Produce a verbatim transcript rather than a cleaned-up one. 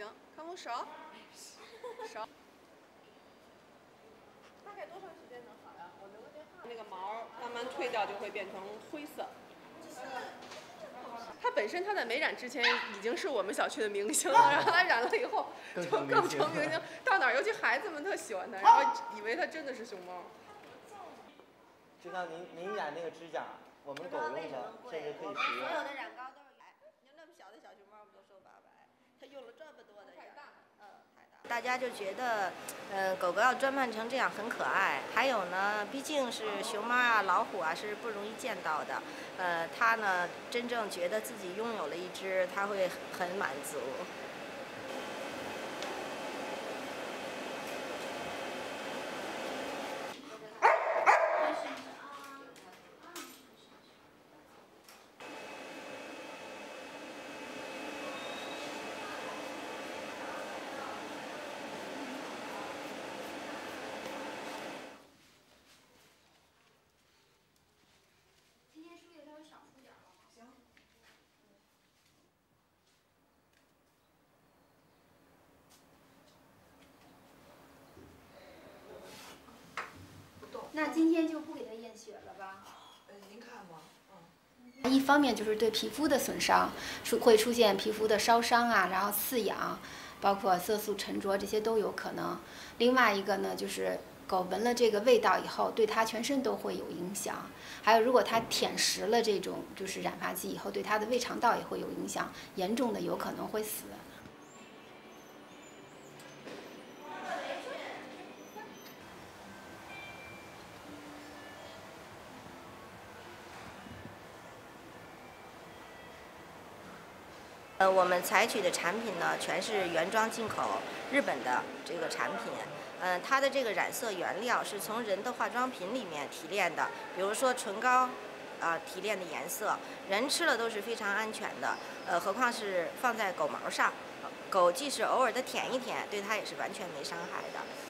行，看我手，手。大概多长时间能好呀？我留个电话。那个毛慢慢退掉，就会变成灰色。它本身它在没染之前已经是我们小区的明星了，然后它染了以后就更成明星。到哪儿，尤其孩子们特喜欢它，然后以为它真的是熊猫。就像您您染那个指甲，我们狗用的甚至可以使用。所有的染膏都是哎，就那么小的小熊猫，我们都收八百，它用了这么多的。太大，嗯，太大。大家就觉得，嗯，狗狗要装扮成这样很可爱。还有呢，毕竟是熊猫啊、老虎啊是不容易见到的。呃，它呢真正觉得自己拥有了一只，它会很满足。 那今天就不给它验血了吧？呃，您看吧，嗯。一方面就是对皮肤的损伤，出会出现皮肤的烧伤啊，然后刺痒，包括色素沉着这些都有可能。另外一个呢，就是狗闻了这个味道以后，对它全身都会有影响。还有，如果它舔食了这种就是染发剂以后，对它的胃肠道也会有影响，严重的有可能会死。 呃，我们采取的产品呢，全是原装进口日本的这个产品。嗯、呃，它的这个染色原料是从人的化妆品里面提炼的，比如说唇膏，啊、呃、提炼的颜色，人吃了都是非常安全的。呃，何况是放在狗毛上，狗即使偶尔的舔一舔，对它也是完全没伤害的。